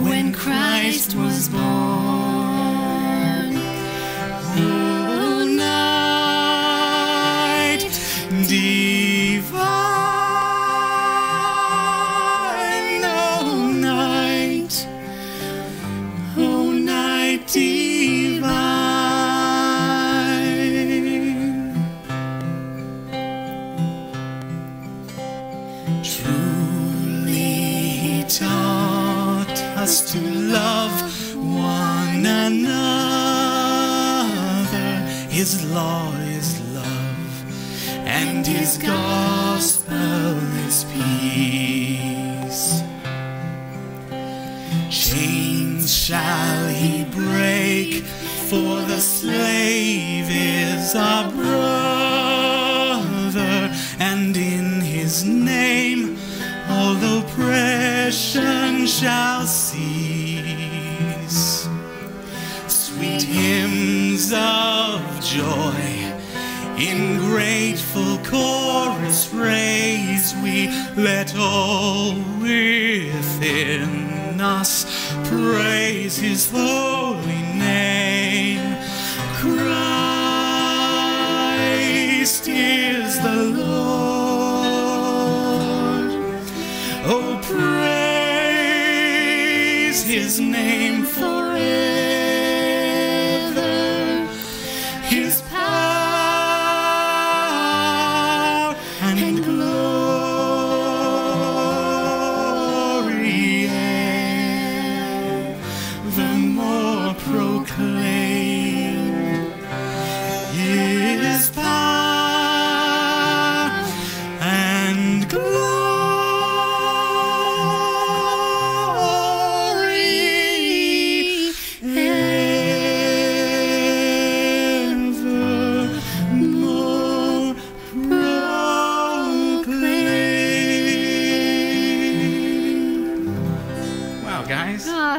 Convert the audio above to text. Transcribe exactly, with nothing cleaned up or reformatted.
when Christ was born. O night divine, O night, O night divine. Truly taught us to love one another. His law is love, and His gospel is peace. Chains shall He break, for the slave is our brother, and in His name all oppression shall cease. Sweet hymns of joy in grateful chorus raise, we let all within us praise His holy name. Christ is the Lord. Oh, praise His name forever, His power and glory evermore proclaim, His power and glory. Guys. Oh,